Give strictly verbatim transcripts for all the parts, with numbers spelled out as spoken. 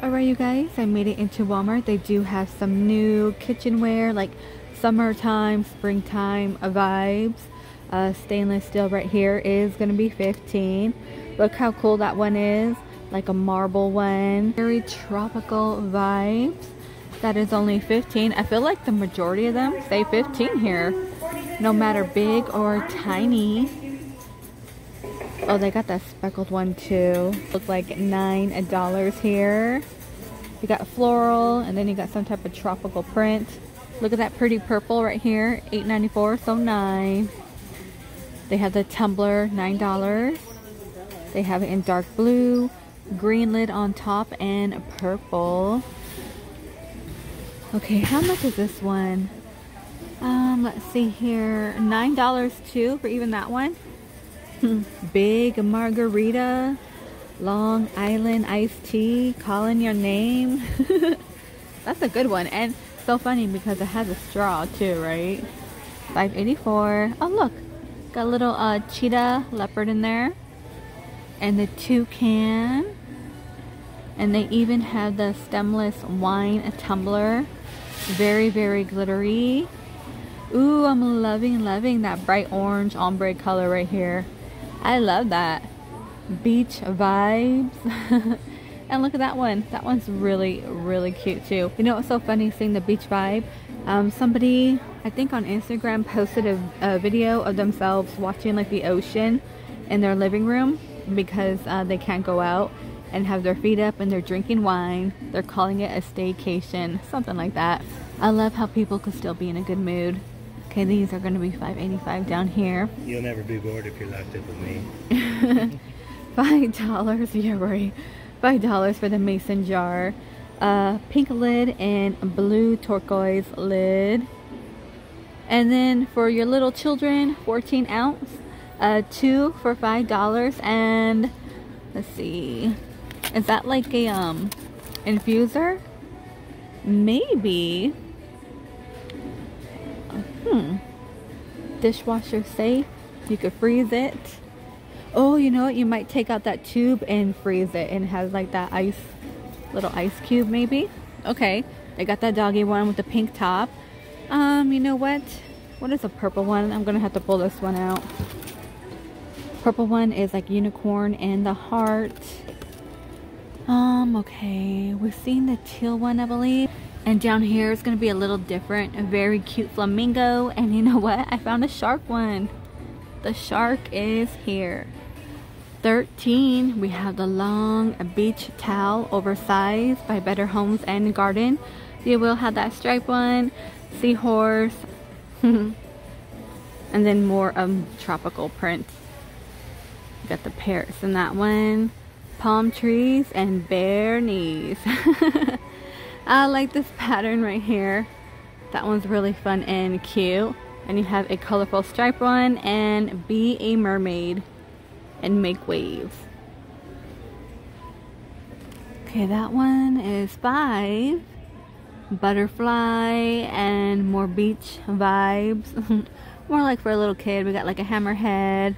Alright you guys, I made it into Walmart. They do have some new kitchenware, like summertime, springtime vibes. Uh, stainless steel right here is going to be fifteen dollars. Look how cool that one is, like a marble one. Very tropical vibes. That is only fifteen dollars. I feel like the majority of them say fifteen dollars here, no matter big or tiny. Oh, they got that speckled one too. Looks like nine dollars here. You got floral, and then you got some type of tropical print. Look at that pretty purple right here, eight ninety-four, so nine. They have the tumbler, nine dollars. They have it in dark blue, green lid on top, and purple. Okay, how much is this one? Um, let's see here, nine dollars too for even that one. Big margarita, Long Island iced tea, calling your name. That's a good one, and so funny because it has a straw too, right? five eighty-four. Oh look, got a little uh, cheetah leopard in there, and the toucan. And they even have the stemless wine tumbler. Very, very glittery. Ooh, I'm loving, loving that bright orange ombre color right here. I love that. Beach vibes. And look at that one. That one's really, really cute too. You know what's so funny, seeing the beach vibe? Um, somebody, I think on Instagram, posted a, a video of themselves watching like the ocean in their living room because uh, they can't go out, and have their feet up, and they're drinking wine. They're calling it a staycation, something like that. I love how people could still be in a good mood. Okay, these are gonna be five eighty-five down here. You'll never be bored if you're locked up with me. Five dollars, you're right. Five dollars for the mason jar. Uh, pink lid and blue turquoise lid. And then for your little children, fourteen ounce, uh, two for five dollars, and let's see. Is that like a um infuser? Maybe. Hmm. Dishwasher safe. You could freeze it. Oh, you know what? You might take out that tube and freeze it, and it has like that ice, little ice cube maybe. Okay. I got that doggy one with the pink top. Um, you know what? What is a purple one? I'm gonna have to pull this one out. Purple one is like unicorn and the heart. Um, okay, we've seen the teal one, I believe. And down here is gonna be a little different. A very cute flamingo. And you know what? I found a shark one. The shark is here. thirteen. We have the long beach towel, oversized, by Better Homes and Garden. You will have that stripe one, seahorse, and then more um tropical prints. Got the parrots in that one. Palm trees and bare knees. I like this pattern right here. That one's really fun and cute. And you have a colorful stripe one, and be a mermaid and make waves. Okay, that one is five. Butterfly and more beach vibes. More like for a little kid. We got like a hammerhead.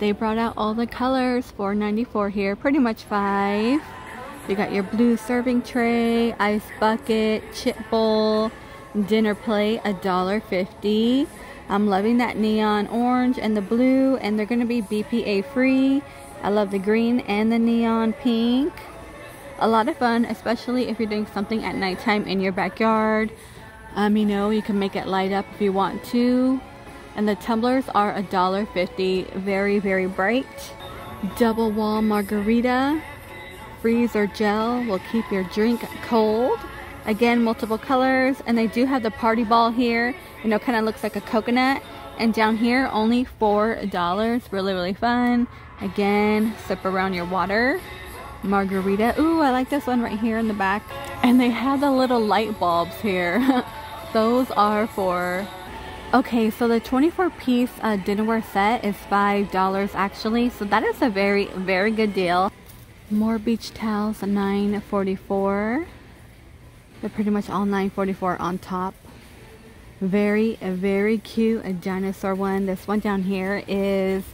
They brought out all the colors. Four ninety-four here, pretty much five. You got your blue serving tray, ice bucket, chip bowl, dinner plate, a dollar fifty. I'm loving that neon orange and the blue, and they're gonna be B P A free. I love the green and the neon pink. A lot of fun, especially if you're doing something at nighttime in your backyard. Um, you know, you can make it light up if you want to. And the tumblers are a dollar fifty. Very, very bright. Double wall margarita. Freezer gel will keep your drink cold. Again, multiple colors. And they do have the party ball here. You know, kind of looks like a coconut. And down here, only four dollars. Really, really fun. Again, sip around your water. Margarita. Ooh, I like this one right here in the back. And they have the little light bulbs here. Those are for... Okay, so the twenty-four piece uh, dinnerware set is five dollars actually, so that is a very, very good deal. More beach towels, nine forty-four. They're pretty much all nine forty-four on top. very, very cute, a dinosaur one. This one down here is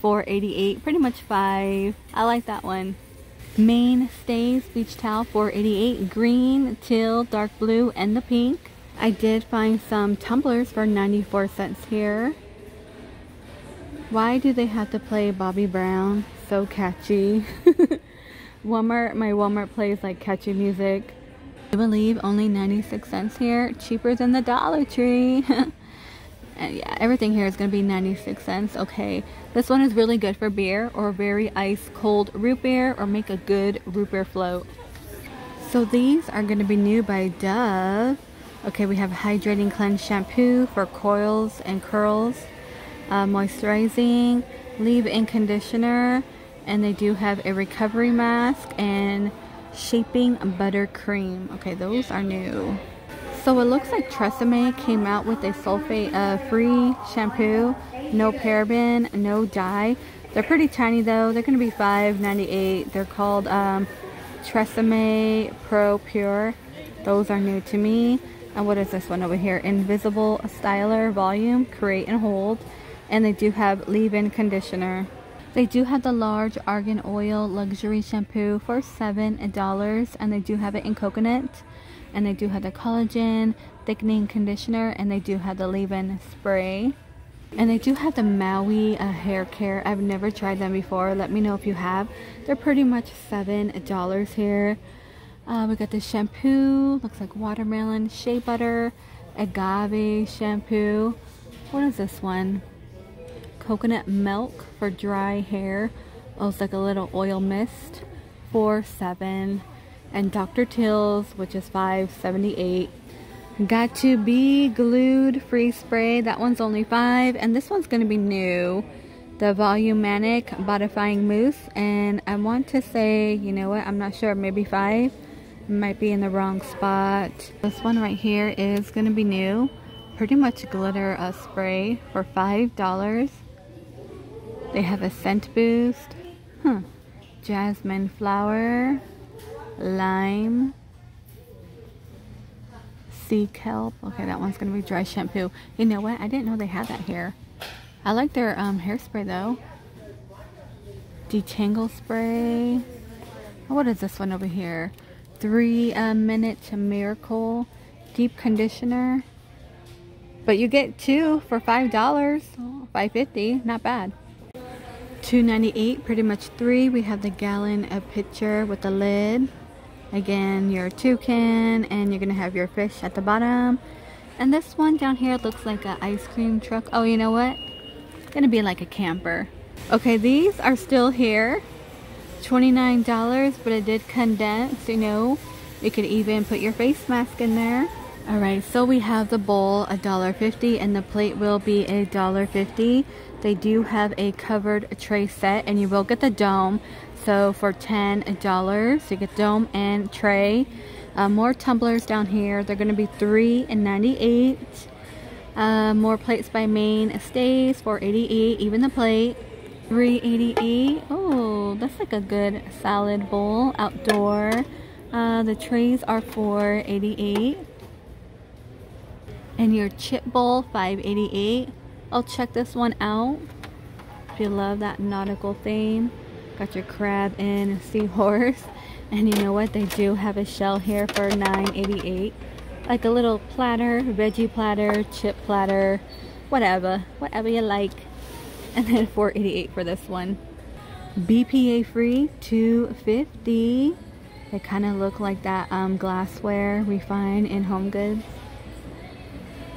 four eighty-eight, pretty much five. I like that one. Mainstays beach towel, four eighty-eight, green, teal, dark blue, and the pink. I did find some tumblers for ninety-four cents here. Why do they have to play Bobby Brown? So catchy. Walmart, my Walmart plays like catchy music. I believe only ninety-six cents here, cheaper than the Dollar Tree. And yeah, everything here is going to be ninety-six cents. Okay, this one is really good for beer or very ice cold root beer, or make a good root beer float. So these are going to be new by Dove. Okay, we have hydrating cleanse shampoo for coils and curls, uh, moisturizing, leave-in conditioner, and they do have a recovery mask and shaping buttercream. Okay, those are new. So it looks like TRESemmé came out with a sulfate uh, free shampoo, no paraben, no dye. They're pretty tiny though. They're going to be five ninety-eight. They're called um, TRESemmé Pro Pure. Those are new to me. And what is this one over here? Invisible Styler Volume, Create and Hold. And they do have leave-in conditioner. They do have the large argan oil luxury shampoo for seven dollars, and they do have it in coconut. And they do have the collagen thickening conditioner, and they do have the leave-in spray. And they do have the Maui uh, Hair Care. I've never tried them before. Let me know if you have. They're pretty much seven dollars here. Uh, we got the shampoo. Looks like watermelon, shea butter, agave shampoo. What is this one? Coconut milk for dry hair. Oh, it's like a little oil mist for seven dollars. And Doctor Till's, which is five seventy-eight. Got to be glued free spray. That one's only five, and this one's gonna be new. The Volumanic Bodifying Mousse, and I want to say, you know what? I'm not sure. Maybe five. Might be in the wrong spot. This one right here is gonna be new. Pretty much glitter uh, spray for five dollars. They have a scent boost. Huh. Jasmine flower. Lime, sea kelp. Okay, that one's gonna be dry shampoo. You know what, I didn't know they had that here. I like their um, hairspray though. Detangle spray. Oh, what is this one over here? Three uh, minute miracle deep conditioner, but you get two for five dollars. Oh, five fifty, not bad. Two ninety-eight, pretty much three. We have the gallon a pitcher with the lid. Again, your toucan, and you're gonna have your fish at the bottom. And this one down here looks like an ice cream truck. Oh, you know what? It's gonna be like a camper. Okay, these are still here. twenty-nine dollars, but it did condense, you know. You could even put your face mask in there. All right, so we have the bowl, a dollar fifty, and the plate will be a dollar fifty. They do have a covered tray set, and you will get the dome. So for ten dollars, you get dome and tray. Uh, more tumblers down here. They're going to be three ninety-eight. Uh, more plates by Mainstays, four eighty-eight. Even the plate, three eighty-eight. Oh, that's like a good salad bowl, outdoor. Uh, the trays are four eighty-eight. And your chip bowl, five eighty-eight. I'll check this one out if you love that nautical theme. Got your crab and seahorse. And you know what? They do have a shell here for nine eighty-eight. Like a little platter, veggie platter, chip platter, whatever. Whatever you like. And then four eighty-eight for this one. B P A free, two fifty. They kind of look like that um, glassware we find in Home Goods.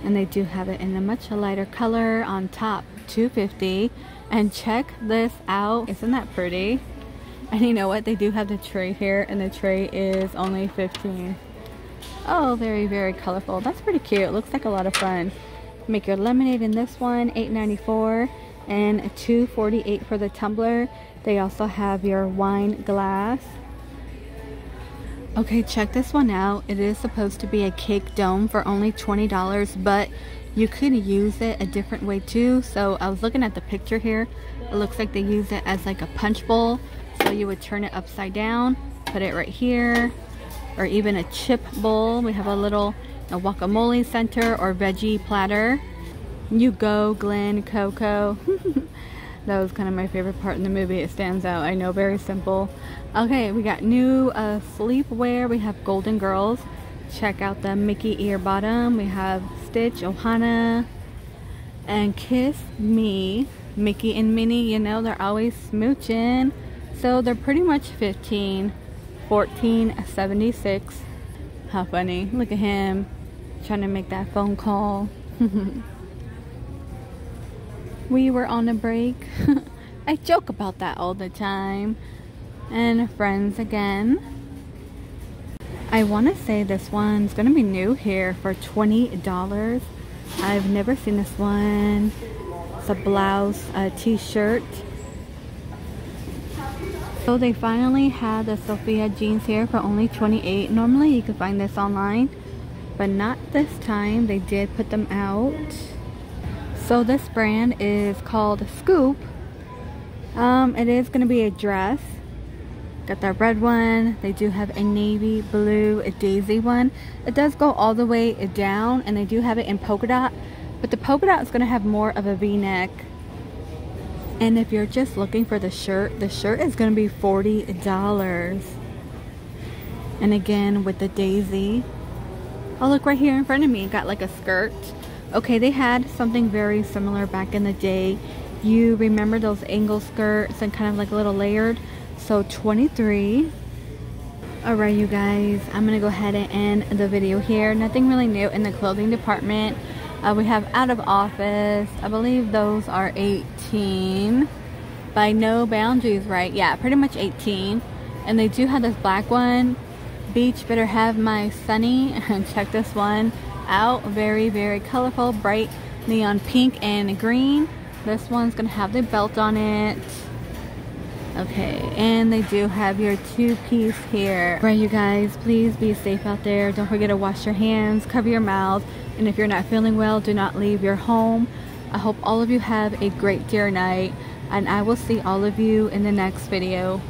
And they do have it in a much lighter color on top, two fifty. And check this out. Isn't that pretty? And you know what? They do have the tray here, and the tray is only fifteen. Oh, very, very colorful. That's pretty cute. Looks like a lot of fun. Make your lemonade in this one, eight ninety-four, and two forty-eight for the tumbler. They also have your wine glass. Okay, check this one out. It is supposed to be a cake dome for only twenty dollars, but you could use it a different way too. So I was looking at the picture here. It looks like they use it as like a punch bowl. So you would turn it upside down, put it right here, or even a chip bowl. We have a little a guacamole center or veggie platter. You go, Glenn, Coco. That was kind of my favorite part in the movie. It stands out. I know, very simple. Okay, we got new uh, sleepwear. We have Golden Girls. Check out the Mickey ear bottom. We have Stitch, Ohana, and Kiss Me. Mickey and Minnie, you know, they're always smooching. So they're pretty much fifteen, fourteen, seventy-six. How funny. Look at him trying to make that phone call. We were on a break. I joke about that all the time. And Friends again. I want to say this one's going to be new here for twenty dollars. I've never seen this one. It's a blouse, a t-shirt. So they finally had the Sophia jeans here for only twenty-eight dollars. Normally you can find this online, but not this time. They did put them out. So this brand is called Scoop. Um, it is going to be a dress. Got that red one. They do have a navy blue, a daisy one. It does go all the way down, and they do have it in polka dot. But the polka dot is going to have more of a V-neck. And if you're just looking for the shirt, the shirt is going to be forty dollars. And again with the daisy. Oh, look right here in front of me. Got like a skirt. Okay, they had something very similar back in the day. You remember those angle skirts and kind of like a little layered? So twenty-three dollars. All right, you guys. I'm going to go ahead and end the video here. Nothing really new in the clothing department. Uh, we have out of office. I believe those are eighteen by No Boundaries, right? Yeah, pretty much eighteen. And they do have this black one. Beach better have my sunny. And check this one out. Very, very colorful, bright neon pink and green. This one's gonna have the belt on it. Okay, and they do have your two-piece here. Right, you guys, please be safe out there. Don't forget to wash your hands, cover your mouth, and if you're not feeling well, do not leave your home. I hope all of you have a great dear night, and I will see all of you in the next video.